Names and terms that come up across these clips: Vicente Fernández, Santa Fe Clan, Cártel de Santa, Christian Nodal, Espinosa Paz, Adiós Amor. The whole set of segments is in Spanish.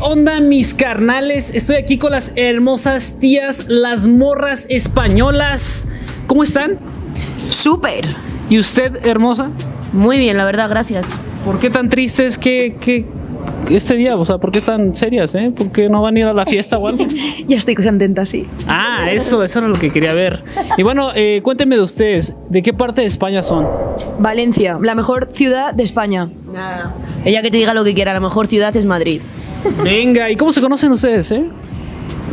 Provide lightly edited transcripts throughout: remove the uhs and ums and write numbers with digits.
onda mis carnales? Estoy aquí con las hermosas tías, las morras españolas. ¿Cómo están? Súper. ¿Y usted, hermosa? Muy bien, la verdad, gracias. ¿Por qué tan tristes que este día? O sea, ¿por qué tan serias, eh? ¿Por qué no van a ir a la fiesta o algo? Ya estoy contenta, sí. Ah, eso era lo que quería ver. Y bueno, cuéntenme de ustedes, ¿de qué parte de España son? Valencia, la mejor ciudad de España. Nada, ella que te diga lo que quiera, la mejor ciudad es Madrid. Venga, ¿y cómo se conocen ustedes, eh?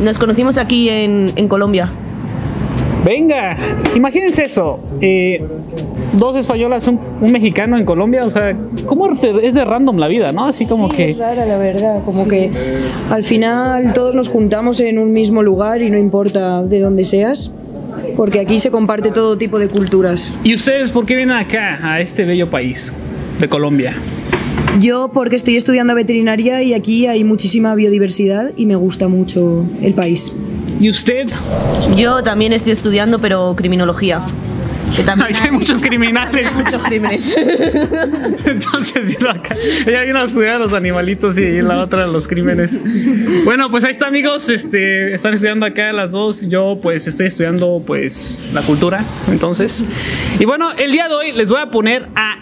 Nos conocimos aquí en Colombia. Venga, imagínense eso, dos españolas, un mexicano en Colombia, o sea, ¿cómo es de random la vida, no? Así como sí, que... es rara, la verdad, como sí. Que al final todos nos juntamos en un mismo lugar y no importa de dónde seas, porque aquí se comparte todo tipo de culturas. ¿Y ustedes por qué vienen acá, a este bello país de Colombia? Yo porque estoy estudiando veterinaria y aquí hay muchísima biodiversidad y me gusta mucho el país. ¿Y usted? Yo también estoy estudiando, pero criminología. Que también hay muchos criminales. Muchos crímenes. Entonces, ella vino a estudiar los animalitos y la otra los crímenes. Bueno, pues ahí está, amigos. Están estudiando acá las dos. Yo, pues, estoy estudiando, pues, la cultura. Entonces. Y bueno, el día de hoy les voy a poner a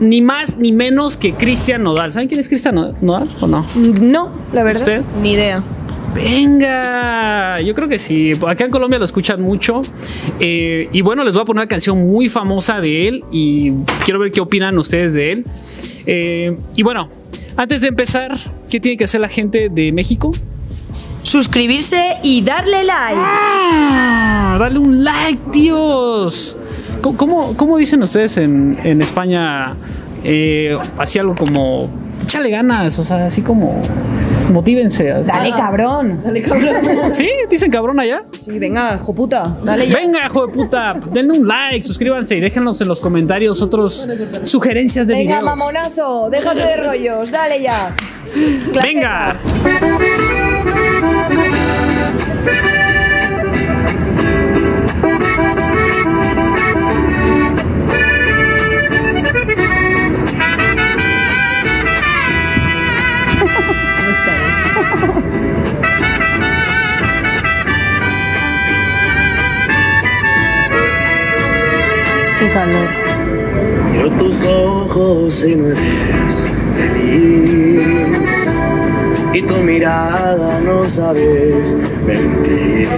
ni más ni menos que Christian Nodal. ¿Saben quién es Christian Nodal o no? No, la verdad. ¿Usted? Ni idea. Venga, yo creo que sí. Acá en Colombia lo escuchan mucho. Y bueno, les voy a poner una canción muy famosa de él y quiero ver qué opinan ustedes de él. Y bueno, antes de empezar, ¿qué tiene que hacer la gente de México? Suscribirse y darle like. ¡Ah! Dale un like, tíos. ¿Cómo dicen ustedes en España? Así algo como, échale ganas, o sea, así como... motívense. Así. Dale, cabrón. Dale, cabrón. ¿Sí? ¿Dicen cabrón allá? Sí, venga, hijo puta. Dale ya. Venga, hijo de puta. Denle un like, suscríbanse y déjenos en los comentarios otras sugerencias de videos. Venga, mamonazo, déjate de rollos. Dale ya. Venga. Miro tus ojos y me eres feliz, y tu mirada no sabe mentir.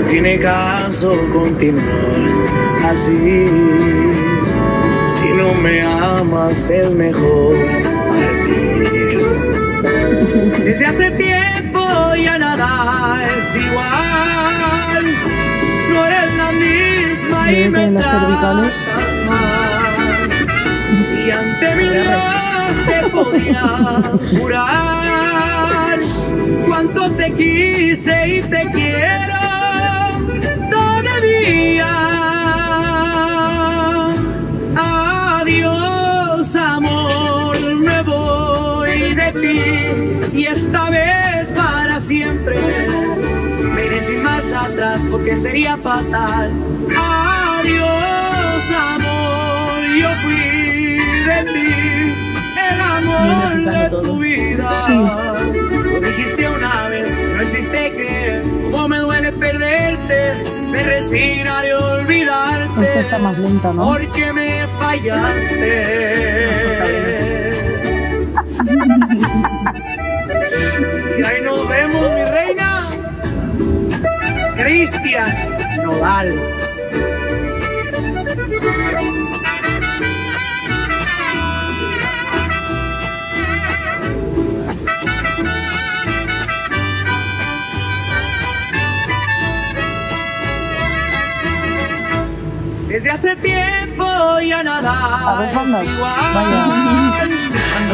No tiene caso continuar así. Si no me amas es mejor partir. Desde hace tiempo ya nada es igual. No eres la misma y me tratas mal, y ante mi Dios te podía jurar cuánto te quise y te quiero todavía. Adiós amor, me voy de ti y esta vez para siempre. Me iré sin marcha atrás porque sería fatal. Adiós amor, yo fui de ti, el amor de tu vida. Sí. Lo dijiste una vez, no existe que, como me duele perderte, me resignaré a olvidarte. Esta está más lenta, ¿no? Porque me fallaste. Y ahí nos vemos, mi reina. Christian Nodal. Desde hace tiempo ya nada es igual. Vaya.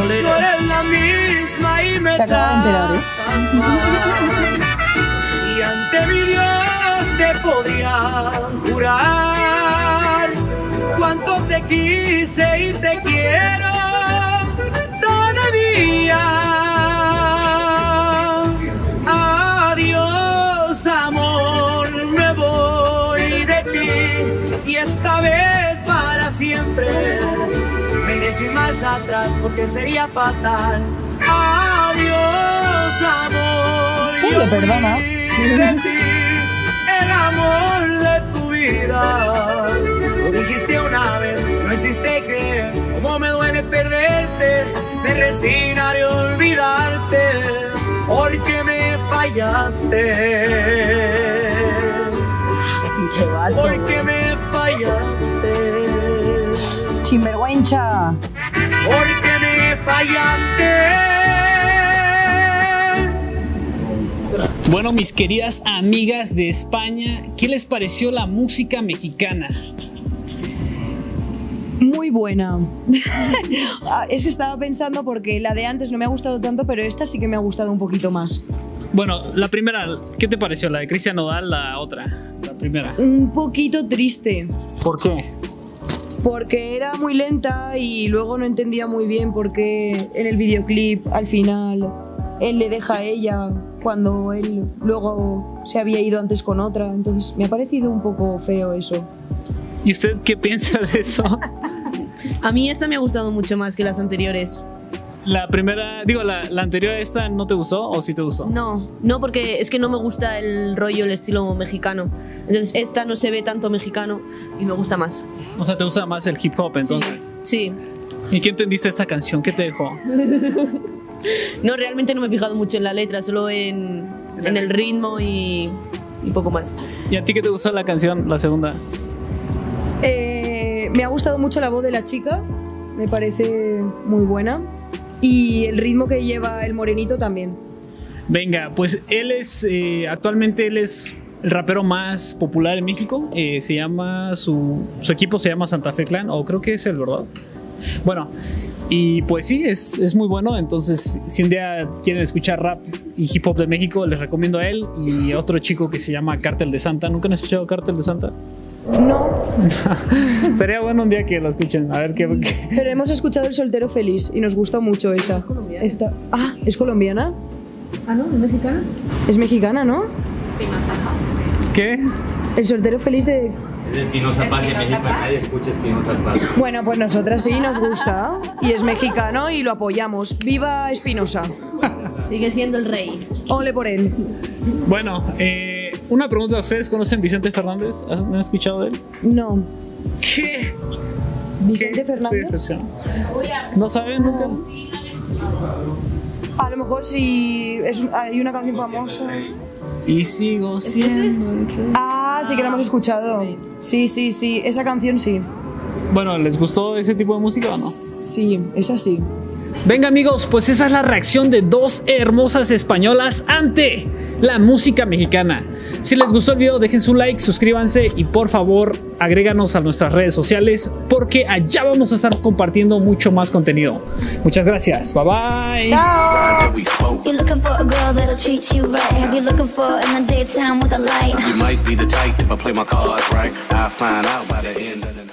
No eres la misma y me tratas mal. Y ante mi Dios te podía jurar cuánto te quise y te quiero todavía. Adiós amor, me voy de ti y esta vez para siempre. Me iré sin marcha atrás porque sería fatal. Adiós. lo perdona. De ti, el amor de tu vida. Lo dijiste una vez, no hiciste creer. Cómo me duele perderte, me resignaré a olvidarte, porque me fallaste. Porque me fallaste. Sinvergüenza. Porque me fallaste. Bueno, mis queridas amigas de España, ¿qué les pareció la música mexicana? Muy buena. Es que estaba pensando porque la de antes no me ha gustado tanto, pero esta sí que me ha gustado un poquito más. Bueno, la primera, ¿qué te pareció? La de Christian Nodal, la otra, la primera. Un poquito triste. ¿Por qué? Porque era muy lenta y luego no entendía muy bien por qué en el videoclip al final él le deja a ella cuando él luego se había ido antes con otra. Entonces me ha parecido un poco feo eso. ¿Y usted qué piensa de eso? A mí esta me ha gustado mucho más que las anteriores. La primera, digo, la anterior a esta, ¿no te gustó o sí te gustó? No, porque es que no me gusta el rollo, el estilo mexicano. Entonces esta no se ve tanto mexicano y me gusta más. O sea, ¿te gusta más el hip hop entonces? Sí, sí. ¿Y qué entendiste de esta canción? ¿Qué te dejó? No, realmente no me he fijado mucho en la letra, solo en el ritmo y poco más. ¿Y a ti qué te gustó la canción, la segunda? Me ha gustado mucho la voz de la chica, me parece muy buena. Y el ritmo que lleva el morenito también. Venga, pues él es, actualmente él es el rapero más popular en México. Se llama, su equipo se llama Santa Fe Clan, o creo que es el, ¿verdad? Bueno, y pues sí, es muy bueno. Entonces, si un día quieren escuchar rap y hip hop de México, les recomiendo a él y a otro chico que se llama Cártel de Santa. ¿Nunca han escuchado Cártel de Santa? No. Sería bueno un día que lo escuchen, a ver qué. Pero hemos escuchado El Soltero Feliz y nos gusta mucho esa. ¿Es colombiana? Ah, ¿es colombiana? Ah, no, ¿es mexicana? Es mexicana, ¿no? Espinosa Paz. ¿Qué? El Soltero Feliz de... Es de Espinosa Paz, y en México nadie escucha Espinosa Paz. Bueno, pues nosotras sí nos gusta y es mexicano y lo apoyamos. ¡Viva Espinosa! Sigue siendo el rey. Ole por él. Bueno, una pregunta, ¿ustedes conocen Vicente Fernández? ¿Han escuchado de él? No. ¿Qué? ¿Vicente Fernández? Sí, ¿no saben nunca? A lo mejor sí, hay una canción famosa. Y sigo siendo el rey. Ah, sí que la hemos escuchado. Sí, esa canción sí. Bueno, ¿les gustó ese tipo de música o no? Sí, esa sí. Venga amigos, pues esa es la reacción de dos hermosas españolas ante la música mexicana. Si les gustó el video, dejen su like, suscríbanse y por favor agréganos a nuestras redes sociales porque allá vamos a estar compartiendo mucho más contenido. Muchas gracias, bye bye. Chao.